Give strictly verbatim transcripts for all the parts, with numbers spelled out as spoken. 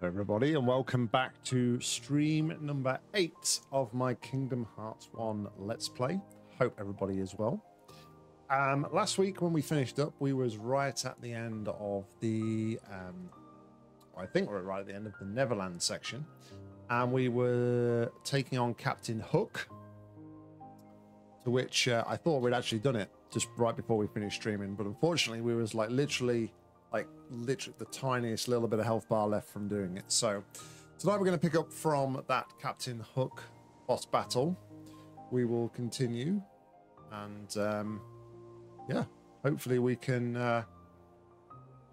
Hello everybody, and welcome back to stream number eight of my Kingdom Hearts one Let's Play. Hope everybody is well. Um, last week when we finished up, we was right at the end of the, um, I think we were right at the end of the Neverland section, and we were taking on Captain Hook, to which uh, I thought we'd actually done it just right before we finished streaming, but unfortunately we was like literally like literally the tiniest little bit of health bar left from doing it. So tonight we're going to pick up from that Captain Hook boss battle. We will continue, and um yeah, hopefully we can uh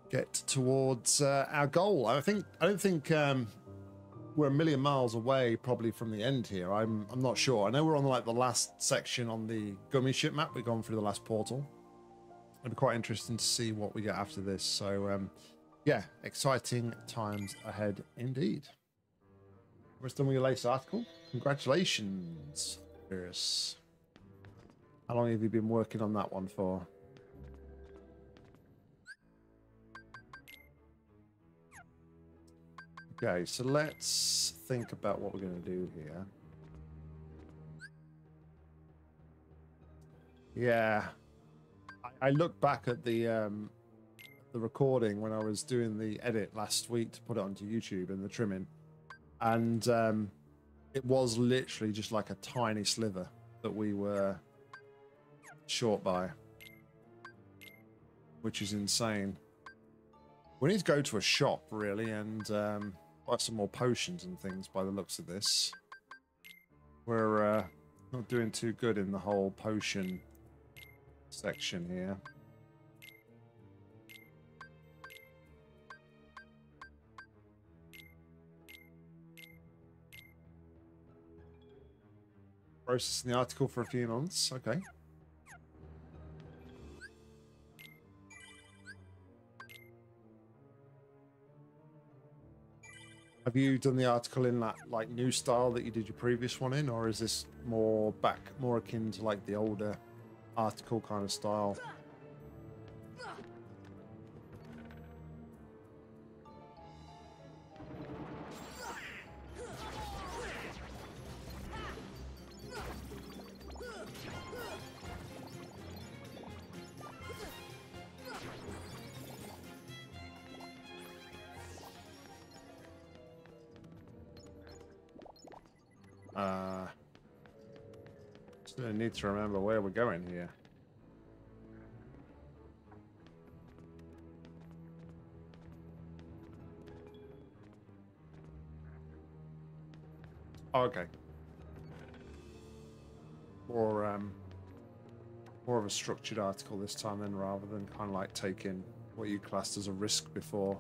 get towards uh, our goal. I think I don't think um we're a million miles away probably from the end here. I'm I'm not sure. I know we're on like the last section on the Gummy Ship map. We've gone through the last portal. It'll be quite interesting to see what we get after this. So um yeah, exciting times ahead indeed. We're done with your latest article. Congratulations, Iris. How long have you been working on that one for? Okay, so let's think about what we're going to do here. Yeah. I look back at the um, the recording when I was doing the edit last week to put it onto YouTube and the trimming, and um, it was literally just like a tiny sliver that we were short by, which is insane. We need to go to a shop really and um, buy some more potions and things by the looks of this. We're uh, not doing too good in the whole potion section here. Processing the article for a few months. Okay. Have you done the article in that like new style that you did your previous one in, or is this more back, more akin to like the older article kind of style? Uh I need to remember where we're going here. Oh, okay. More, um, more of a structured article this time then, rather than kind of like taking what you classed as a risk before.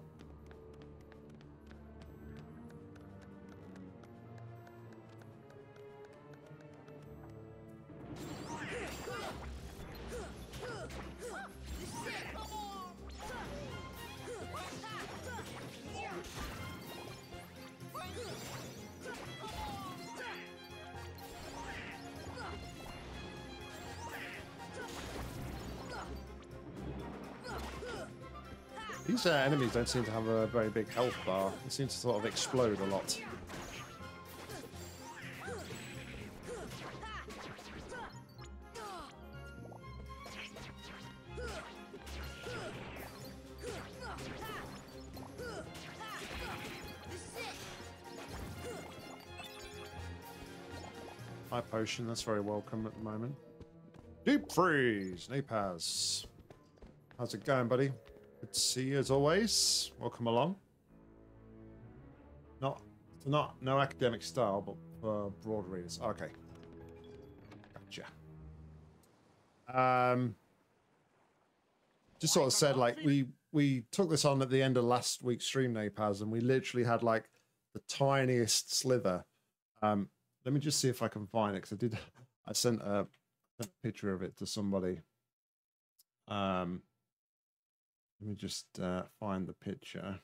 These uh, enemies don't seem to have a very big health bar. They seem to sort of explode a lot. High potion, that's very welcome at the moment. Deep freeze, Napaz. How's it going, buddy? Good to see you as always. Welcome along. Not, not, no academic style, but for broad readers. Okay, gotcha. Um, just sort of said like we we took this on at the end of last week's stream, Napaz, and we literally had like the tiniest sliver. Um, let me just see if I can find it, because I did. I sent a, a picture of it to somebody. Um. Let me just uh, find the picture.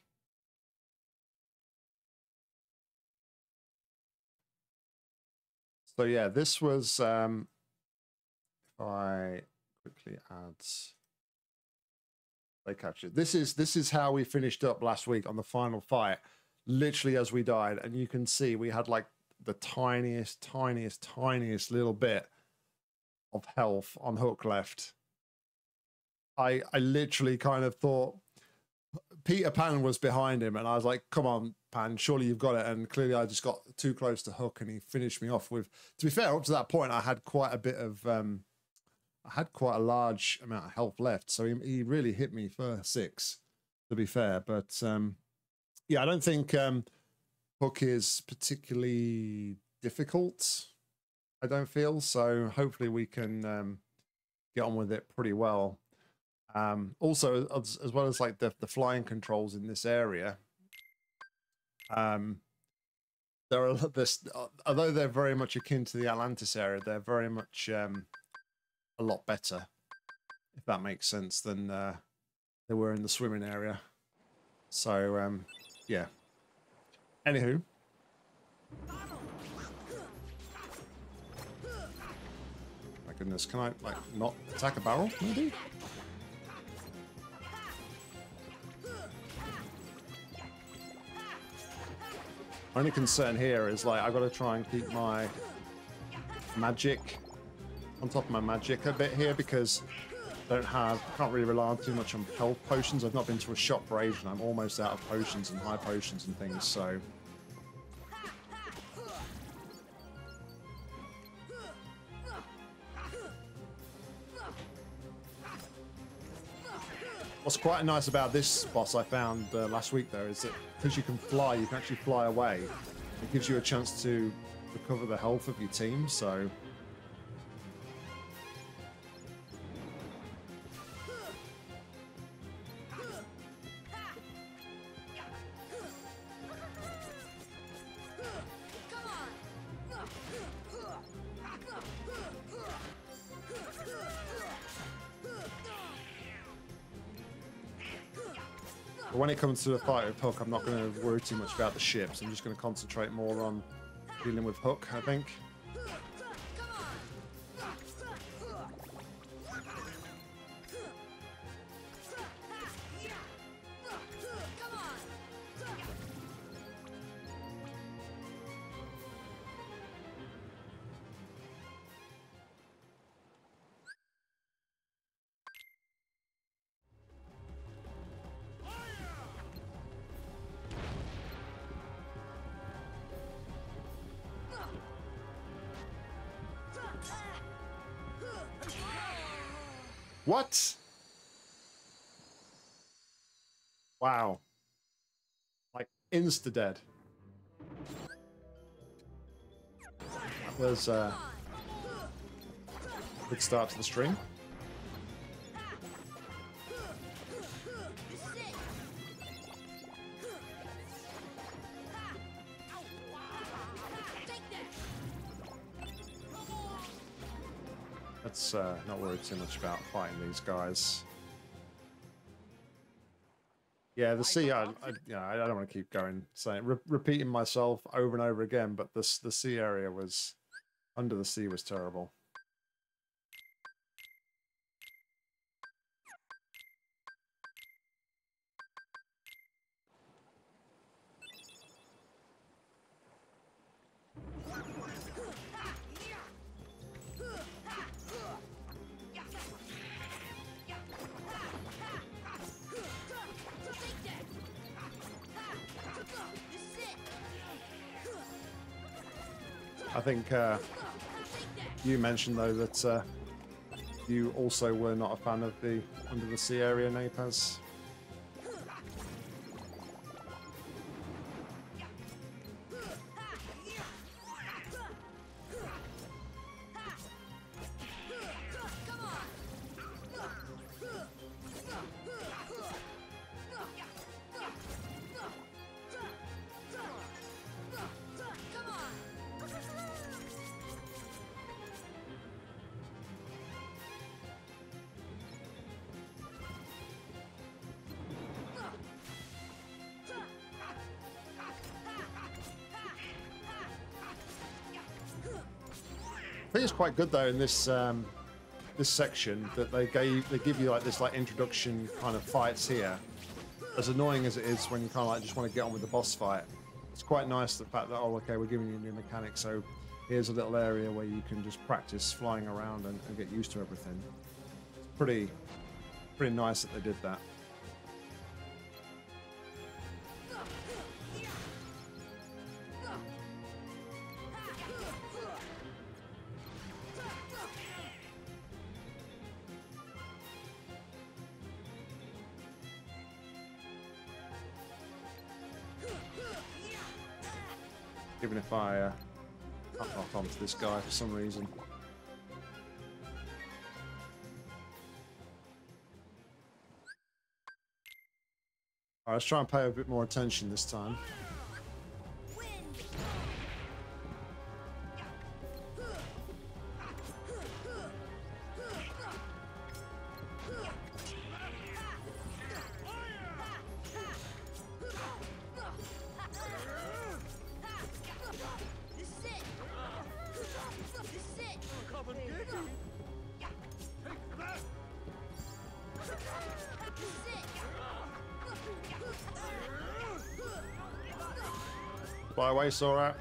So yeah, this was, um, if I quickly add, they captured. This is, this is how we finished up last week on the final fight. literally as we died, and you can see we had like the tiniest, tiniest, tiniest little bit of health on Hook left. I I literally kind of thought Peter Pan was behind him, and I was like, come on, Pan, surely you've got it. And clearly I just got too close to Hook, and he finished me off with, to be fair, up to that point, I had quite a bit of, um, I had quite a large amount of health left. So he, he really hit me for six, to be fair. But um, yeah, I don't think um, Hook is particularly difficult, I don't feel. So hopefully we can um, get on with it pretty well. Um, also, as, as well as like the, the flying controls in this area, um, there are this, although they're very much akin to the Atlantis area, they're very much um, a lot better, if that makes sense, than uh, they were in the swimming area. So, um, yeah. Anywho. My goodness, can I like not attack a barrel, maybe? My only concern here is like I've got to try and keep my magic on top of my magic a bit here, because I don't have, can't really rely too much on health potions. I've not been to a shop for ages, and I'm almost out of potions and high potions and things. So what's quite nice about this boss I found uh, last week, though, is that because you can fly, you can actually fly away. It gives you a chance to recover the health of your team, so... When it comes to the fight with Hook, I'm not going to worry too much about the ships. I'm just going to concentrate more on dealing with Hook, I think. What? Wow. Like, insta-dead. That was uh, a good start to the stream. Uh, not worried too much about fighting these guys. Yeah, the sea. I, I, you know, I don't want to keep going saying, re repeating myself over and over again. But this, the sea area was under the sea was terrible. I think uh, you mentioned, though, that uh, you also were not a fan of the under the sea area, Napaz. I think it's quite good though in this um, this section that they gave they give you like this like introduction kind of fights here, as annoying as it is when you kind of like just want to get on with the boss fight, it's quite nice the fact that, oh, okay, we're giving you new mechanics, so here's a little area where you can just practice flying around and, and get used to everything. It's pretty, pretty nice that they did that. Even if I uh, can't knock onto this guy for some reason. Alright, let's try and pay a bit more attention this time. Fly away, Sora.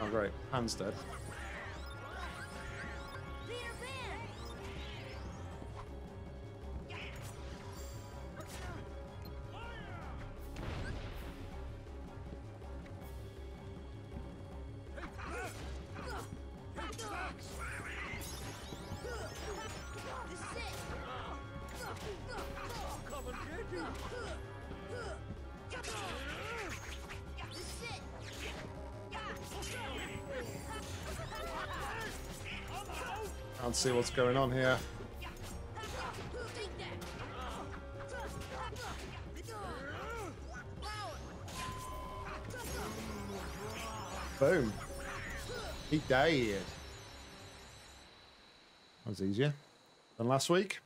Oh great, Pan's dead. Can't see what's going on here. Boom. He died. That was easier than last week.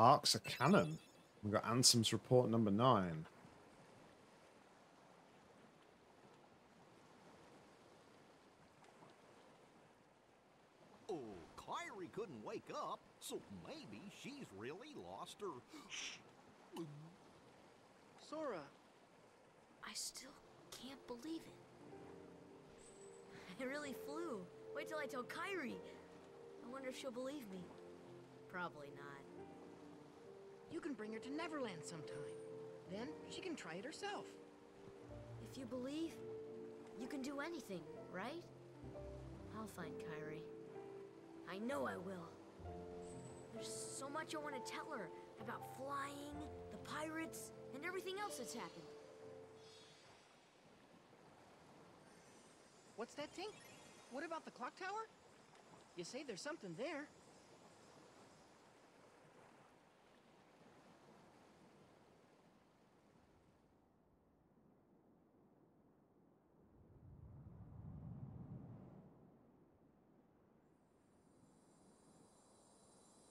Arcs are canon. We've got Ansem's report number nine. Oh, Kairi couldn't wake up, so maybe she's really lost her. Sora. I still can't believe it. I really flew. Wait till I tell Kairi. I wonder if she'll believe me. Probably not. You can bring her to Neverland sometime. Then she can try it herself. If you believe, you can do anything, right? I'll find Kairi. I know I will. There's so much I want to tell her about flying, the pirates, and everything else that's happened. What's that, Tink? What about the clock tower? You say there's something there.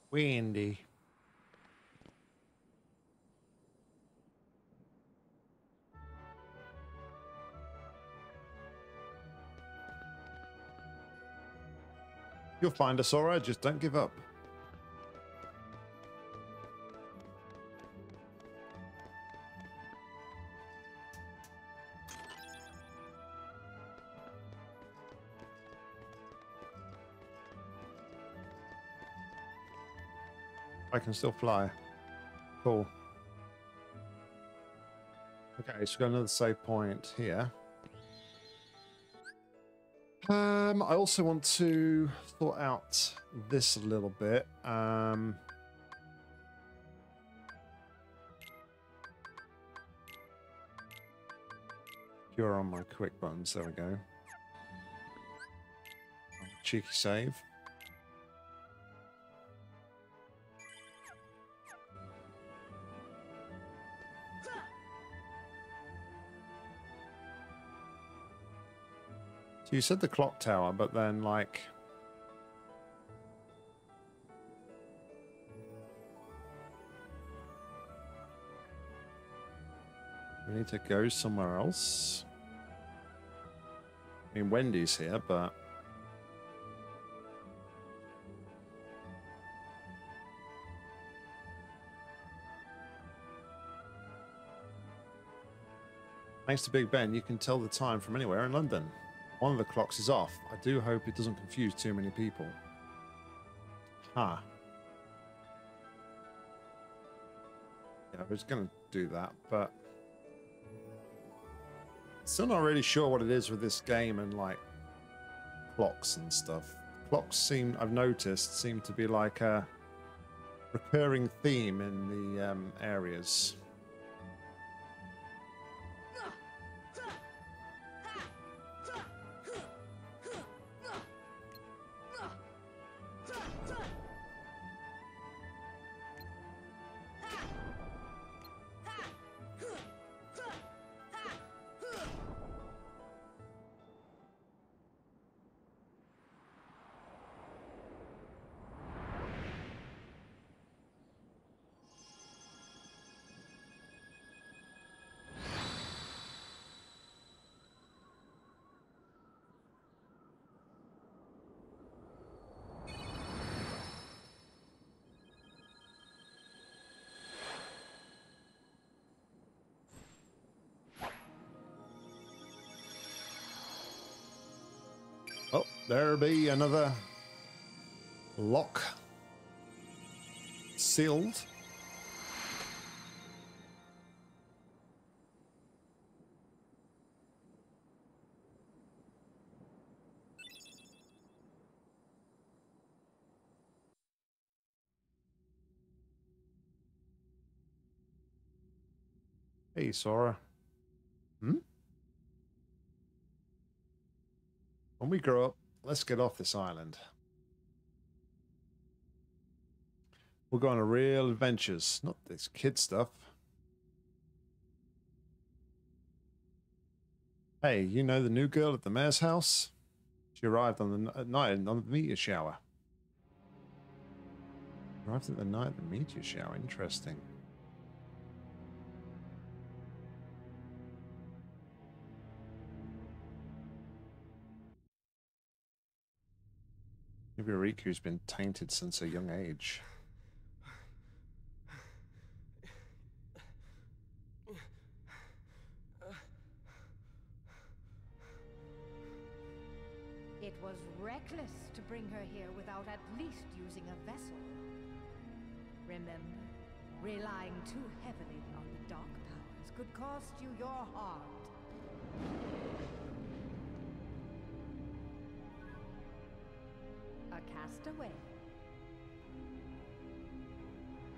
Windy. You'll find us, Sora. Just don't give up. I can still fly. Cool. Okay, so we've got another save point here. Um, I also want to sort out this a little bit. Um, you're on my quick buttons. There we go. cheeky save. So you said the clock tower, but then like we need to go somewhere else. I mean, Wendy's here, but thanks to Big Ben, you can tell the time from anywhere in London. One of the clocks is off. I do hope it doesn't confuse too many people. Huh. Yeah, I was going to do that, but still not really sure what it is with this game and like clocks and stuff. Clocks seem, I've noticed, seem to be like a recurring theme in the um, areas. There be another lock sealed. Hey, Sora. Hmm? When we grow up, let's get off this island. We're going on real adventures, not this kid stuff. Hey, you know the new girl at the mayor's house? She arrived on the at night on the meteor shower. Arrived at the night of the meteor shower. Interesting. Maybe Riku's been tainted since a young age. It was reckless to bring her here without at least using a vessel. Remember, relying too heavily on the dark powers could cost you your heart. Castaway.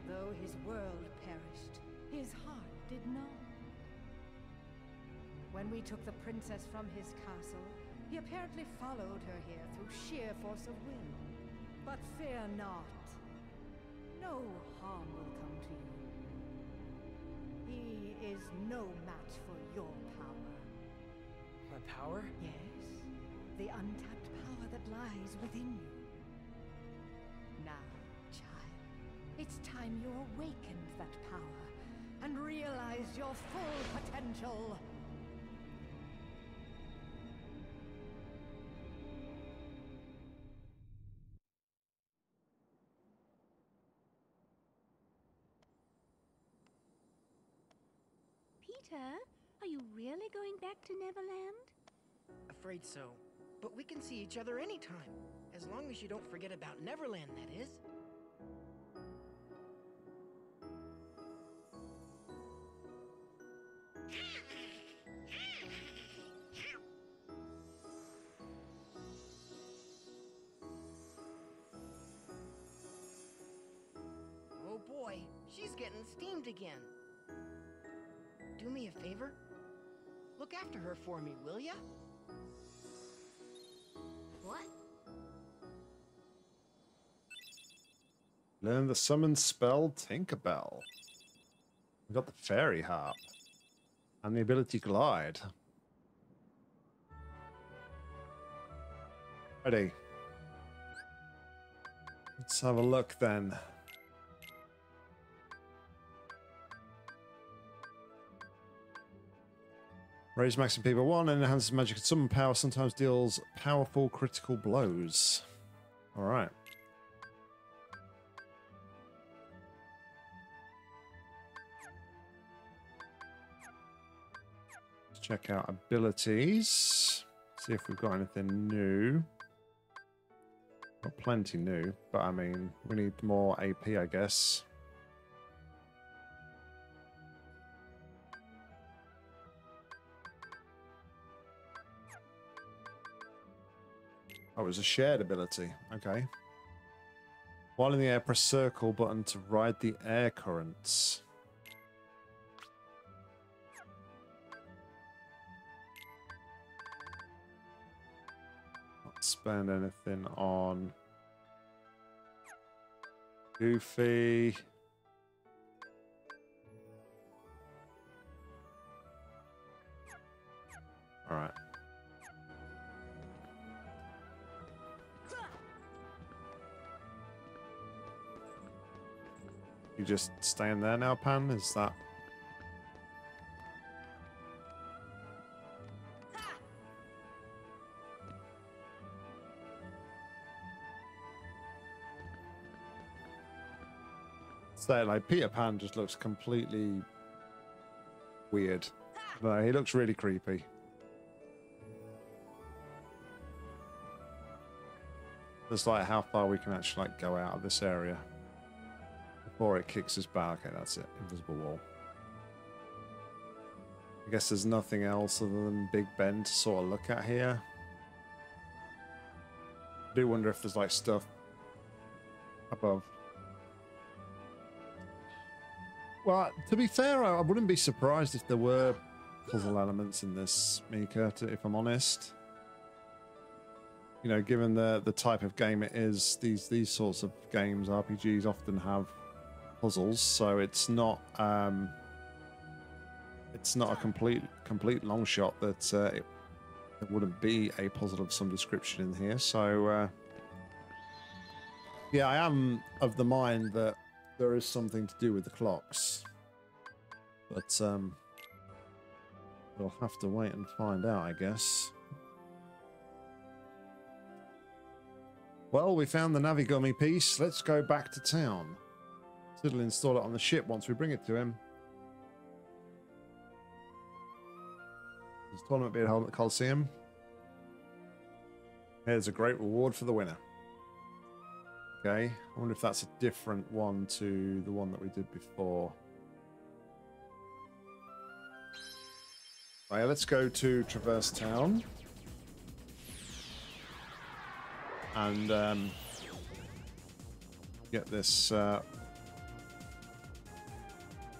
Though his world perished, his heart did not. When we took the princess from his castle, he apparently followed her here through sheer force of will. But fear not. No harm will come to you. He is no match for your power. My power? Yes. The untapped power that lies within you. It's time you awakened that power and realized your full potential. Peter, are you really going back to Neverland? Afraid so. But we can see each other anytime, as long as you don't forget about Neverland, that is. Again. Do me a favor? Look after her for me, will ya? What? And then the summon spell Tinkerbell. We've got the fairy harp. And the ability glide. Ready. Let's have a look then. Raise maximum people one and enhances magic and summon power, sometimes deals powerful critical blows. Alright. Let's check out abilities. See if we've got anything new. Got plenty new, but I mean, we need more A P, I guess. Oh, it was a shared ability. Okay. While in the air, press circle button to ride the air currents. Not spend anything on Goofy. All right. You just staying there now, Pan? Is that... So, like, Peter Pan just looks completely weird. No, he looks really creepy. Just like how far we can actually like go out of this area. Or it kicks us back. Okay, that's it. Invisible wall. I guess there's nothing else other than Big Ben to sort of look at here. I do wonder if there's like stuff above. Well, to be fair, I wouldn't be surprised if there were puzzle elements in this, Mika, if I'm honest. You know, given the the type of game it is, these these sorts of games, R P Gs, often have puzzles, so it's not um it's not a complete complete long shot that uh, it, it wouldn't be a puzzle of some description in here. So uh yeah, I am of the mind that there is something to do with the clocks, but um we'll have to wait and find out, I guess. Well, we found the Navigummy piece. Let's go back to town. It'll install it on the ship once we bring it to him. This tournament will be held at the Coliseum. Here's a great reward for the winner. Okay, I wonder if that's a different one to the one that we did before. Right, let's go to Traverse Town. And um, get this... Uh,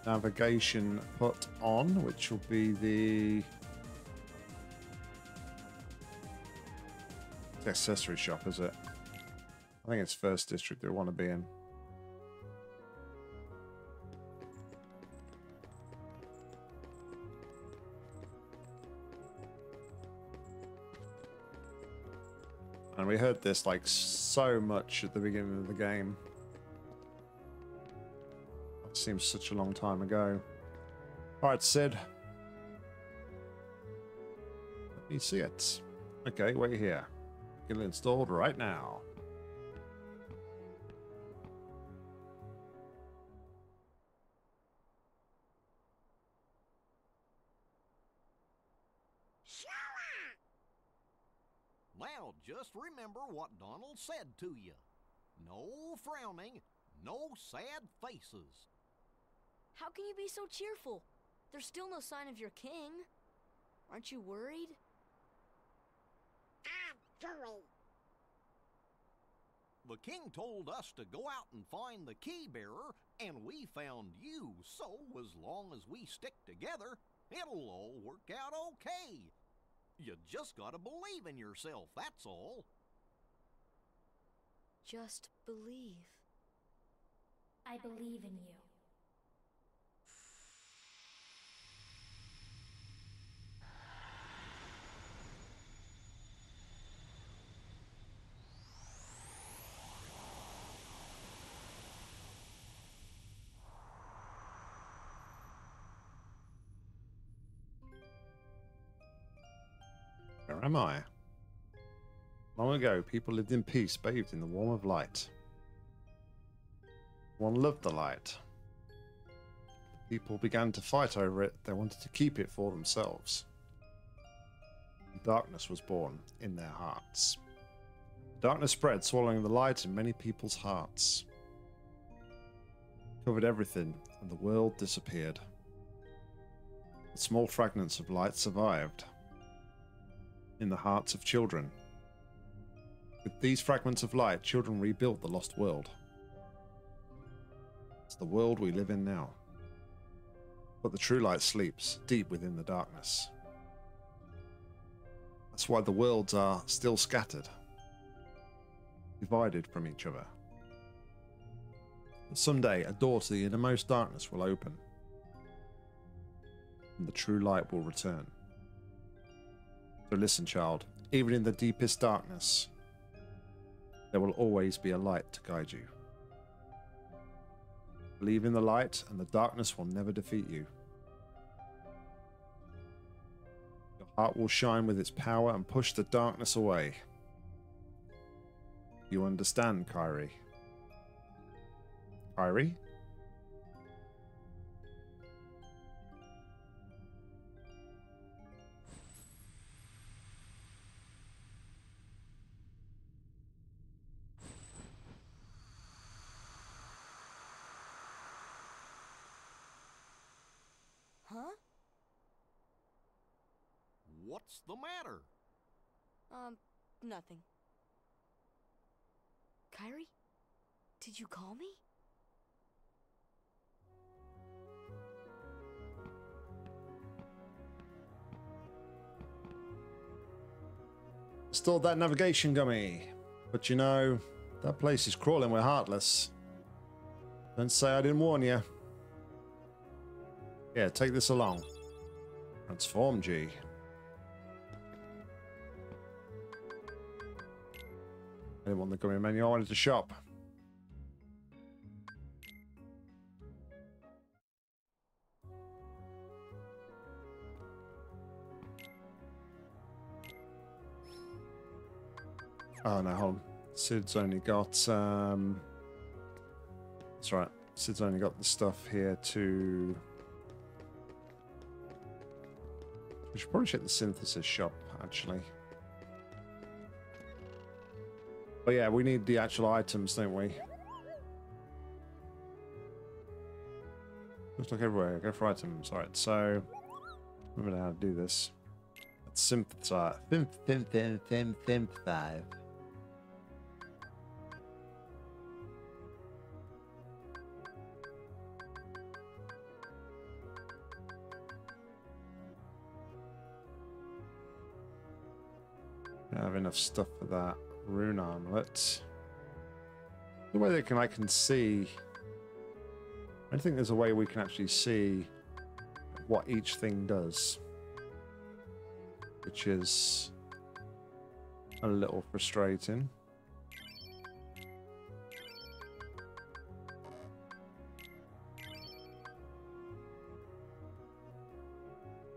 navigation put on, which will be the accessory shop, is it? I think it's first district they want to be in. And we heard this like so much at the beginning of the game. Seems such a long time ago. All right, Cid. Let me see it. Okay, wait here. Get it installed right now. Now, just remember what Donald said to you. No frowning, no sad faces. How can you be so cheerful? There's still no sign of your king. Aren't you worried? I'm worried. The king told us to go out and find the key bearer, and we found you. So as long as we stick together, it'll all work out okay. You just gotta believe in yourself, that's all. Just believe. I believe in you. Where am I? Long ago, people lived in peace, bathed in the warmth of light. One loved the light. People began to fight over it. They wanted to keep it for themselves. Darkness was born in their hearts. Darkness spread, swallowing the light in many people's hearts. It covered everything, and the world disappeared. The small fragments of light survived in the hearts of children. With these fragments of light, children rebuilt the lost world. It's the world we live in now. But the true light sleeps deep within the darkness. That's why the worlds are still scattered, divided from each other. But someday a door to the innermost darkness will open, and the true light will return. So listen, child, even in the deepest darkness, there will always be a light to guide you. Believe in the light, and the darkness will never defeat you. Your heart will shine with its power and push the darkness away. You understand, Kairi? Kairi? What's the matter? Um, nothing. Kairi? Did you call me? Stole that navigation gummy. But you know, that place is crawling with Heartless. Don't say I didn't warn you. Yeah, take this along. Transform G. I didn't want the gummy menu, I wanted to shop. Oh no, hold on. Cid's only got um that's right, Cid's only got the stuff here to we should probably check the synthesis shop, actually. But yeah, we need the actual items, don't we? Looks like everywhere. Go for items. Alright, so remember how to do this. Let's synthesize. Synth, synth, synth, synth, synthesize. I don't have enough stuff for that. Rune armlet. The way they can, I can see. I think there's a way we can actually see what each thing does, which is a little frustrating.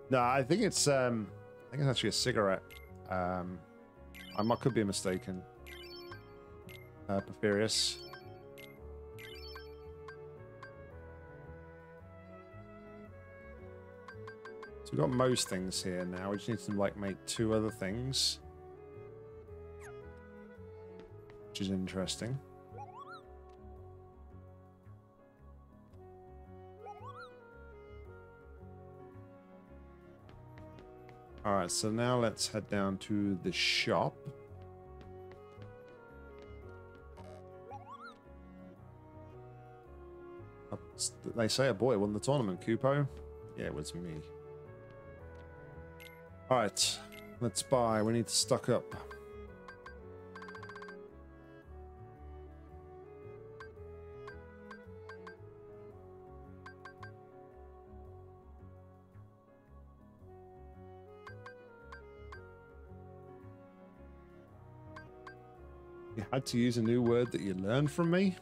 No, I think it's um, I think it's actually a cigarette. Um, I might, could be mistaken. Uh, Porphyrius. So we've got most things here now. We just need to like make two other things, which is interesting. Alright, so now let's head down to the shop. They say a boy won the tournament, Kupo. Yeah, it was me. Alright, let's buy. We need to stock up. You had to use a new word that you learned from me?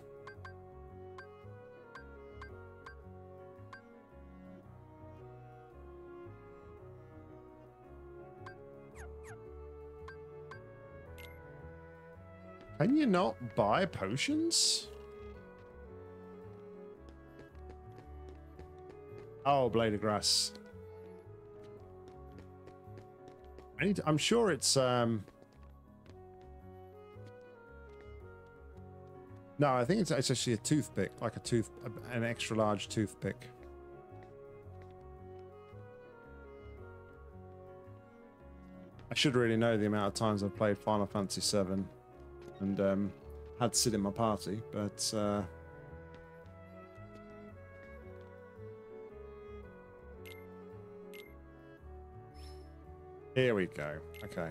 Can you not buy potions? Oh, Blade of Grass. I need to, I'm sure it's... Um... No, I think it's, it's actually a toothpick, like a tooth, an extra large toothpick. I should really know the amount of times I've played Final Fantasy seven. And um, had Cid in my party, but uh, here we go. Okay.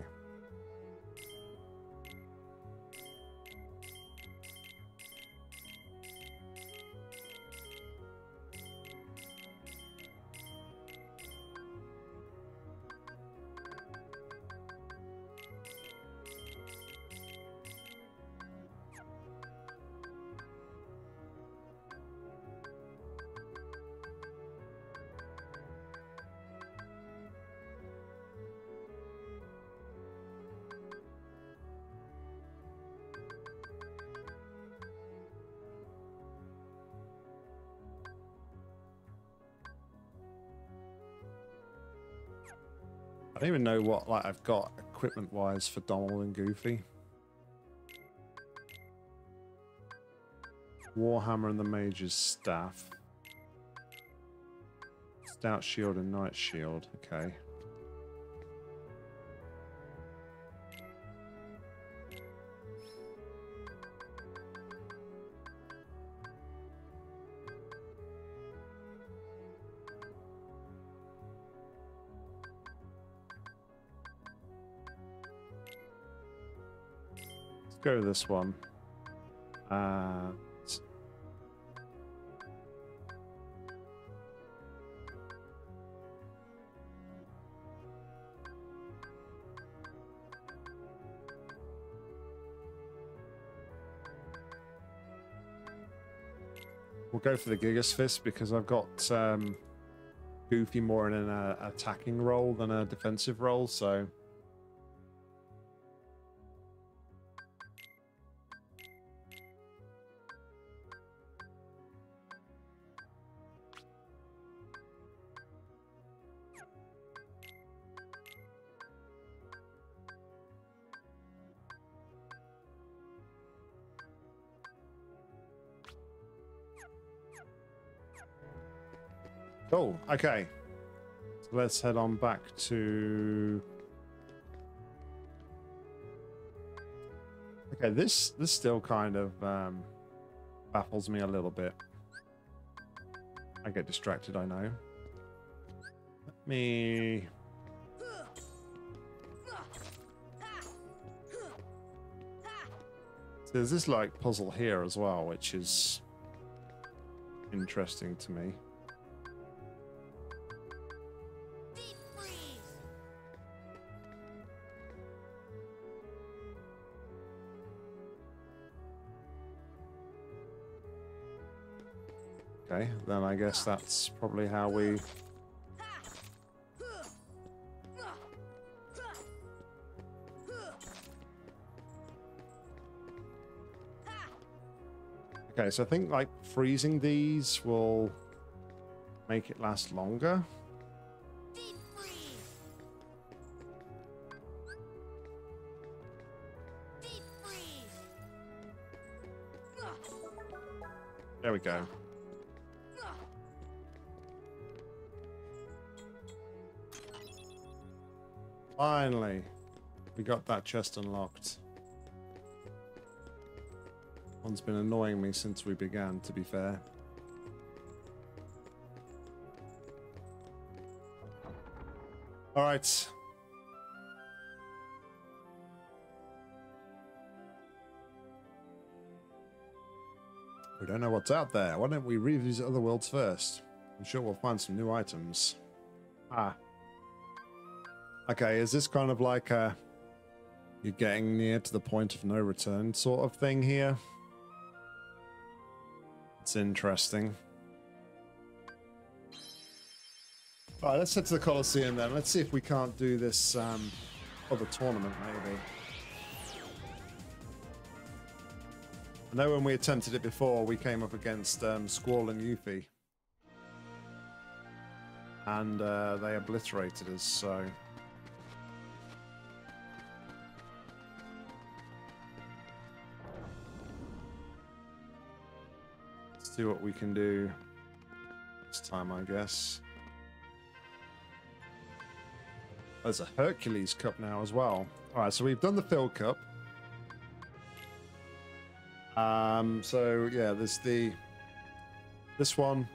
I don't even know what like I've got equipment wise for Donald and Goofy. Warhammer and the Mage's Staff. Stout Shield and Knight Shield, okay. Go with this one. Uh, we'll go for the Gigas Fist because I've got um, Goofy more in an uh, attacking role than a defensive role, so. Cool. Okay, so let's head on back to. Okay, this this still kind of um, baffles me a little bit. I get distracted, I know. Let me. So there's this like puzzle here as well, which is interesting to me. Okay, then I guess that's probably how we... Okay, so I think, like, freezing these will make it last longer. There we go. Finally, we got that chest unlocked. One's been annoying me since we began, to be fair. All right. We don't know what's out there. Why don't we revisit other worlds first? I'm sure we'll find some new items. Ah. Okay, is this kind of like a You're getting near to the point of no return sort of thing here. It's interesting. All right, let's head to the Coliseum then. Let's see if we can't do this um, other tournament, maybe. I know when we attempted it before, we came up against um, Squall and Yuffie. And uh, they obliterated us, so... Let's see what we can do this time, I guess. There's a Hercules Cup now as well. All right, so we've done the Phil Cup. Um, so, yeah, there's the this one,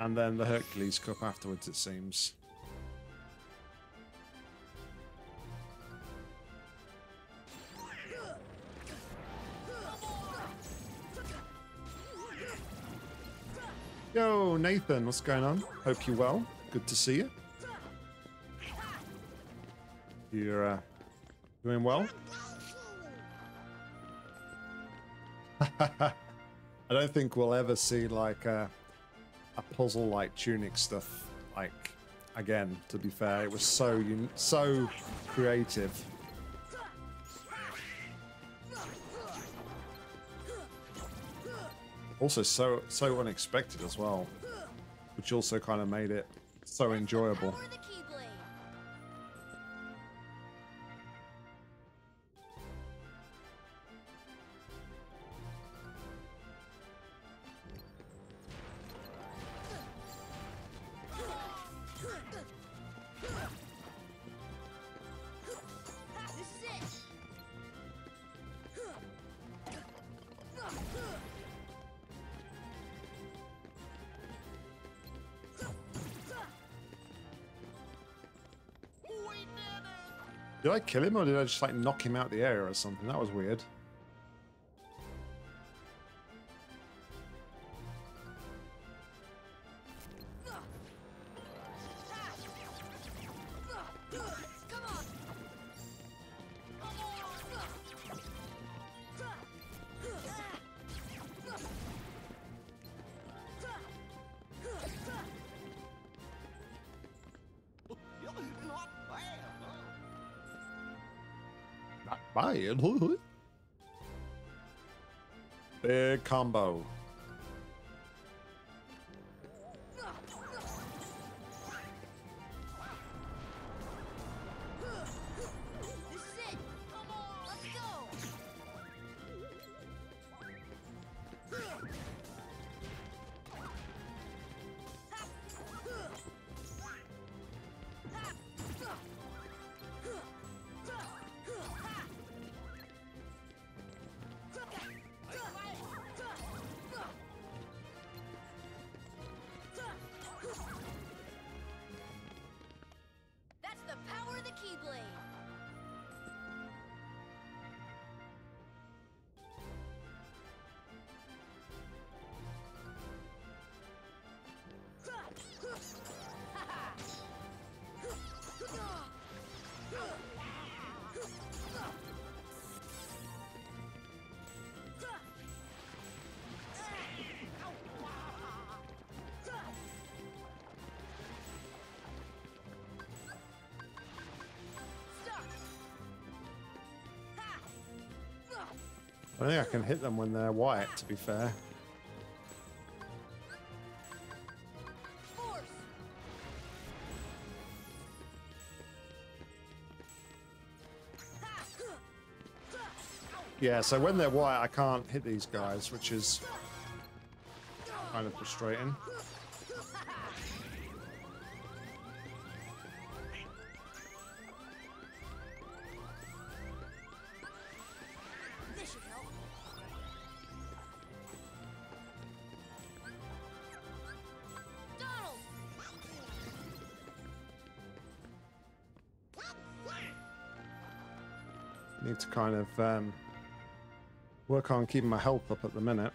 and then the Hercules Cup afterwards, it seems. Yo, Nathan, what's going on? Hope you're well. Good to see you. You're uh, doing well. I don't think we'll ever see like a, a puzzle like Tunic stuff. Like again, to be fair, it was so un so creative. Also, so so unexpected as well, which also kind of made it so enjoyable. Did I kill him or did I just like knock him out the air or something? That was weird. Big combo. I think I can hit them when they're white, to be fair. Force. Yeah, so when they're white, I can't hit these guys, which is kind of frustrating. Need to kind of um, work on keeping my health up at the minute.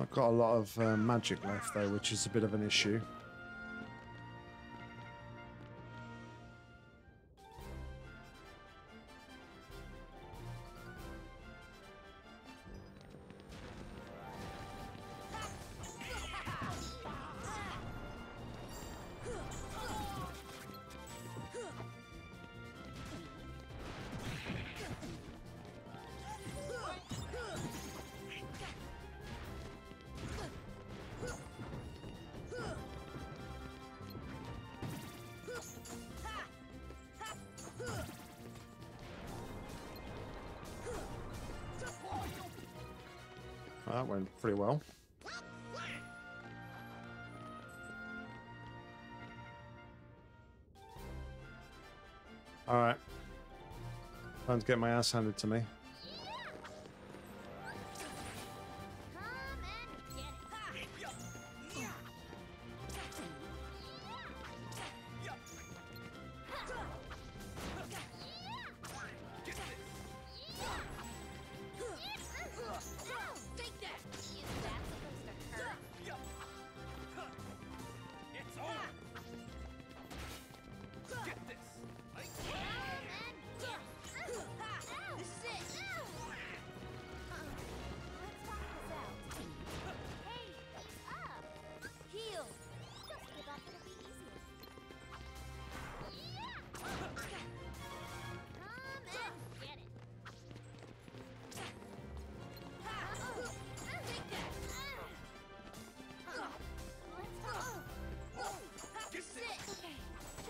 I've got a lot of uh, magic left though, which is a bit of an issue. That went pretty well. Alright. Time to get my ass handed to me.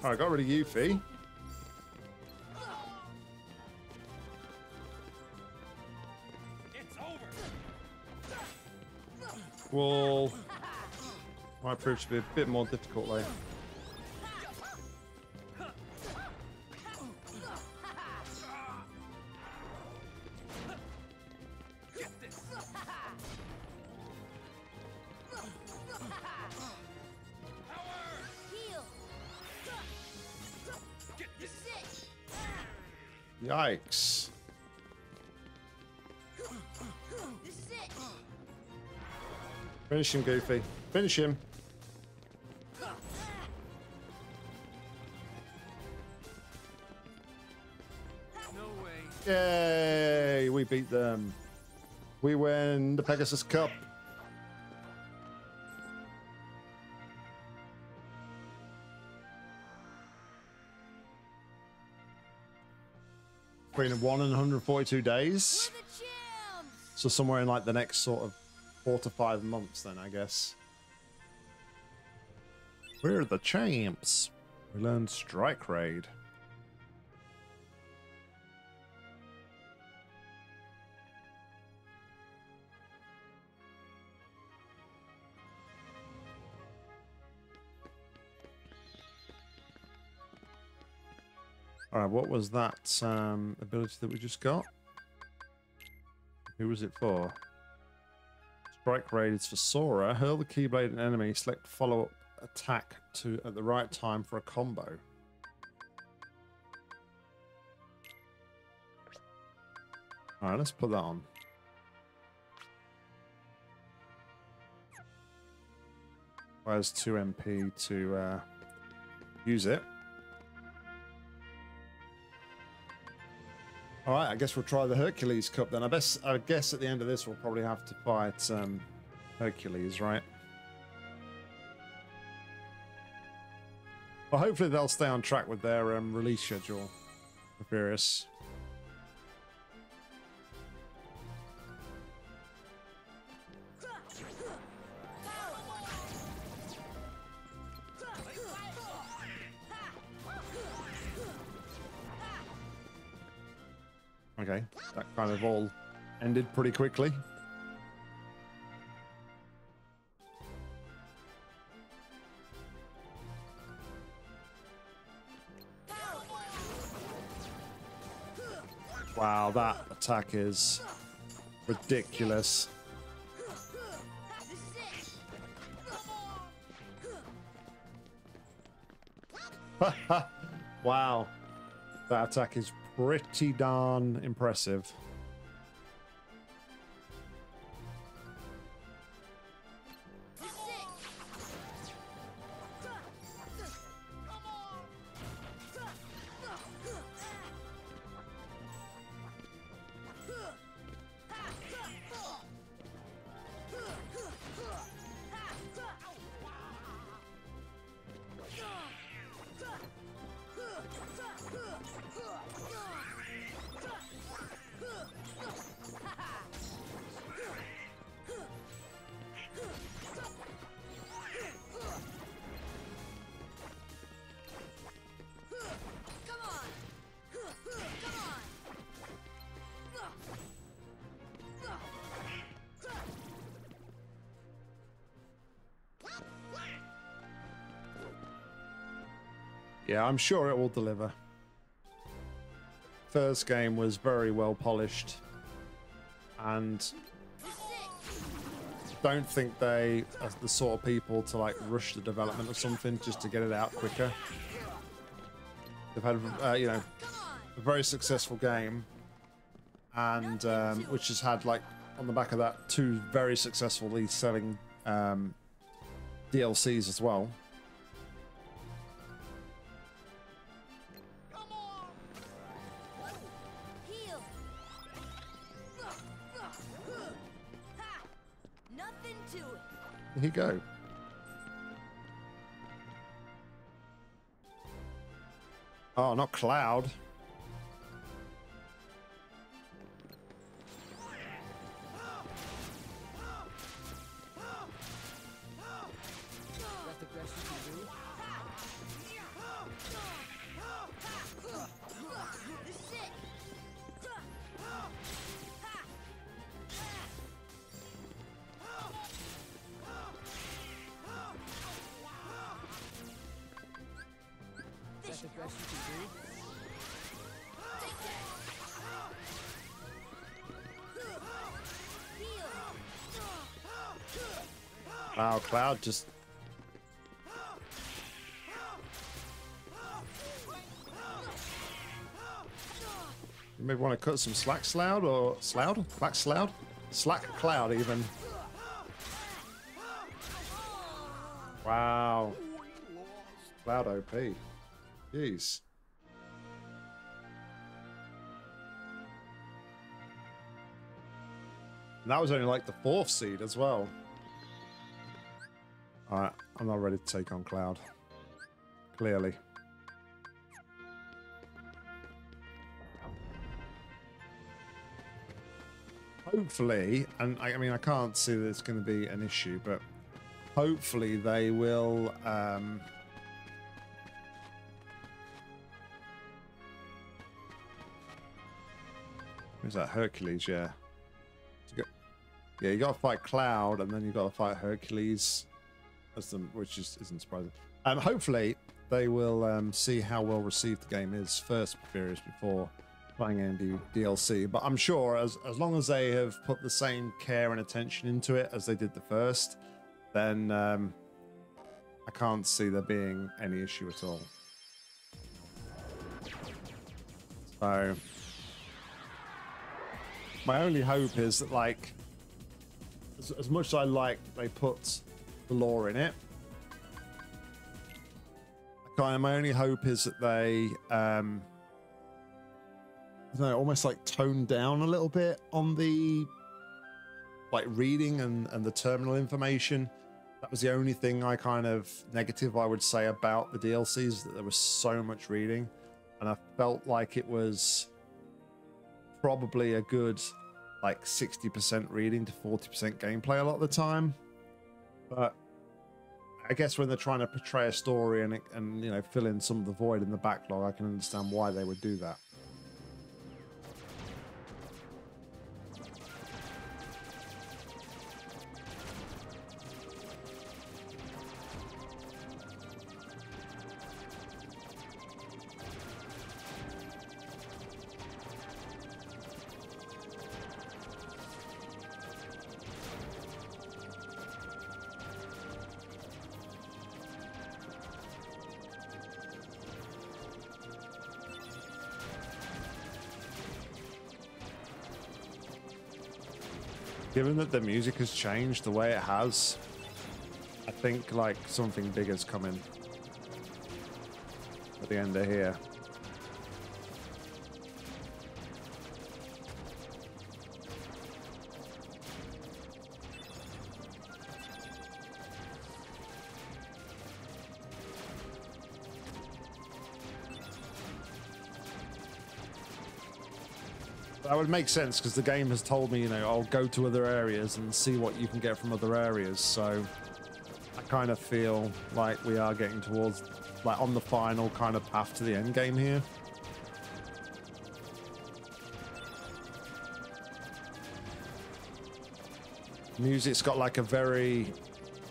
I got rid of Yuffie. It's over. Well, might prove to be a bit more difficult though. Yikes. Finish him, Goofy. Finish him. No way. Yay, we beat them. We win the Pegasus Cup. Between one and one hundred forty-two days, so somewhere in like the next sort of four to five months then, I guess. We're the champs. We learned Strike Raid. Alright, what was that um, ability that we just got? Who was it for? Strike Raid is for Sora. Hurl the Keyblade at an enemy. Select follow-up attack to at the right time for a combo. Alright, let's put that on. Where's two M P to uh, use it? All right, I guess we'll try the Hercules Cup then. I best, I guess at the end of this, we'll probably have to fight um, Hercules, right? Well, hopefully they'll stay on track with their um, release schedule for Furious. Okay, that kind of all ended pretty quickly. Wow, that attack is ridiculous. Wow, that attack is pretty darn impressive. Yeah, I'm sure it will deliver. First game was very well polished, and don't think they are the sort of people to like rush the development of something just to get it out quicker. They've had, uh, you know, a very successful game, and um, which has had like on the back of that two very successfully selling um, D L Cs as well. Here you go. Oh, not Cloud. Wow, Cloud just... You maybe want to cut some slack, Cloud, or... Sloud? Slack, Sloud? Slack, Cloud, even. Wow. Cloud O P. Jeez. And that was only like the fourth seed as well. Alright, I'm not ready to take on Cloud. Clearly. Hopefully, and I, I mean, I can't see that it's going to be an issue, but hopefully they will um, who's that? Hercules, yeah. You got, yeah, you got to fight Cloud, and then you got to fight Hercules. Them, which just isn't surprising. Um, hopefully they will um, see how well received the game is first, various before playing any D L C. But I'm sure as as long as they have put the same care and attention into it as they did the first, then um, I can't see there being any issue at all. So my only hope is that, like, as, as much as I like they put the lore in it, kind of my only hope is that they um you know, almost like tone down a little bit on the like reading and and the terminal information. That was the only thing I kind of negative I would say about the D L Cs, that there was so much reading, and I felt like it was probably a good like sixty percent reading to forty percent gameplay a lot of the time. But I guess when they're trying to portray a story and, and you know, fill in some of the void in the backlog, I can understand why they would do that. Given that the music has changed the way it has, I think like something big is coming at the end of here. That would make sense, because the game has told me, you know, I'll go to other areas and see what you can get from other areas. So I kind of feel like we are getting towards, like, on the final kind of path to the end game here. Music's got like a very,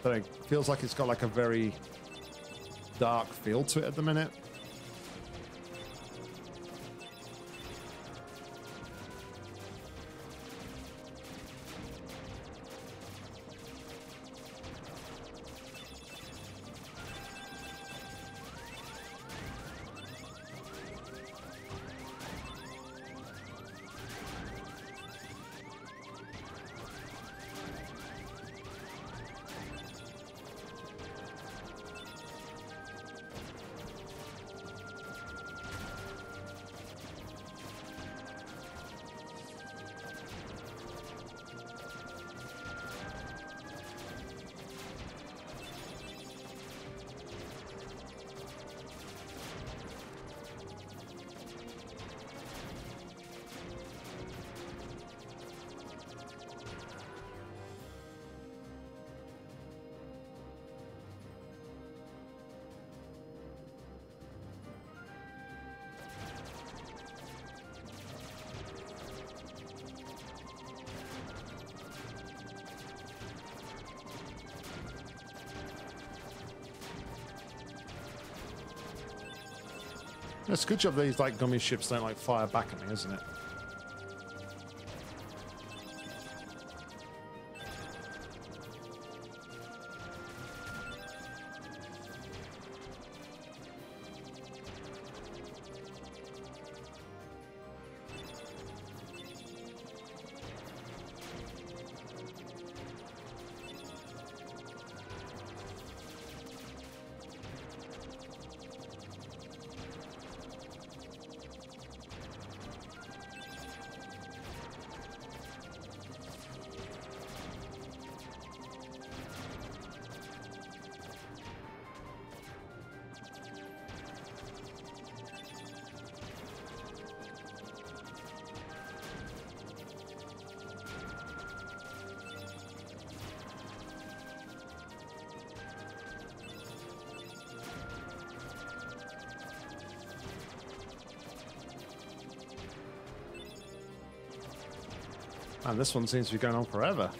I don't know, feels like it's got like a very dark feel to it at the minute. It's a good job these like gummy ships don't like fire back at me, isn't it? And this one seems to be going on forever.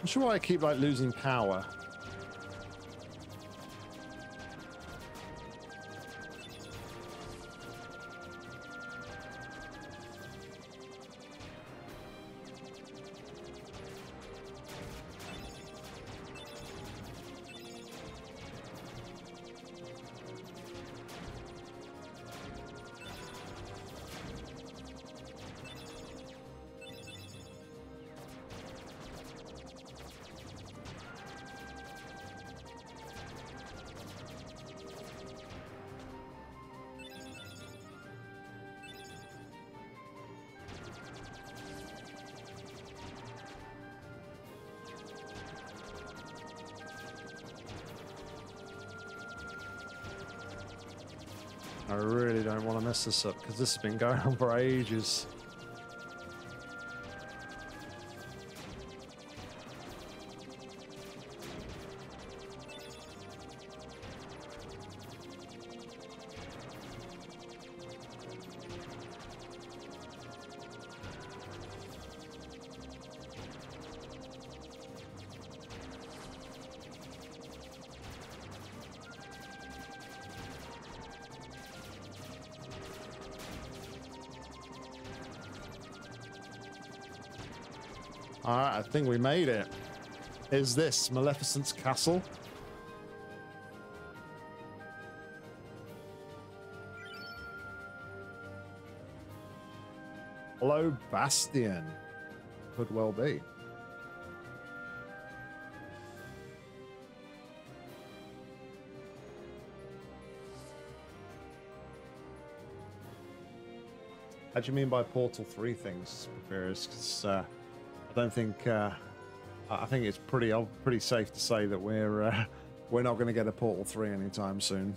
I'm sure I keep like losing power. I really don't want to mess this up because this has been going on for ages. Alright, I think we made it. Is this Maleficent's castle? Hello, Bastion. Could well be. How do you mean by Portal three things? Because, uh, I don't think uh, I think it's pretty pretty safe to say that we're uh, we're not going to get a Portal three anytime soon.